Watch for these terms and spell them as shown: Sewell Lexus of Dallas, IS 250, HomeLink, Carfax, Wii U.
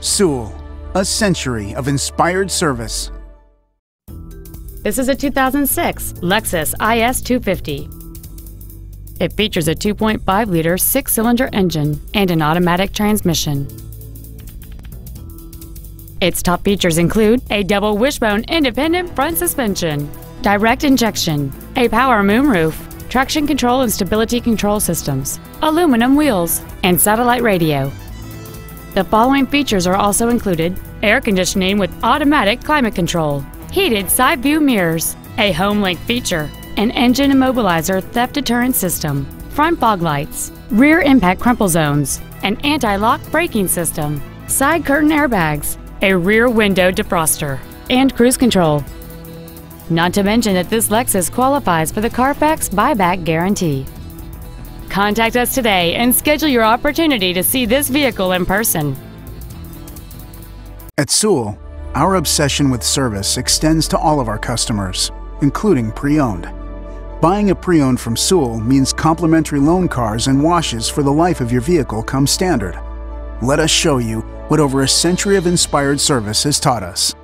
Sewell, a century of inspired service. This is a 2006 Lexus IS 250. It features a 2.5-liter six-cylinder engine and an automatic transmission. Its top features include a double wishbone independent front suspension, direct injection, a power moonroof, traction control and stability control systems, aluminum wheels, and satellite radio. The following features are also included: air conditioning with automatic climate control, heated side view mirrors, a HomeLink feature, an engine immobilizer theft deterrent system, front fog lights, rear impact crumple zones, an anti-lock braking system, side curtain airbags, a rear window defroster, and cruise control. Not to mention that this Lexus qualifies for the Carfax buyback guarantee. Contact us today and schedule your opportunity to see this vehicle in person. At Sewell, our obsession with service extends to all of our customers, including pre-owned. Buying a pre-owned from Sewell means complimentary loan cars and washes for the life of your vehicle come standard. Let us show you what over a century of inspired service has taught us.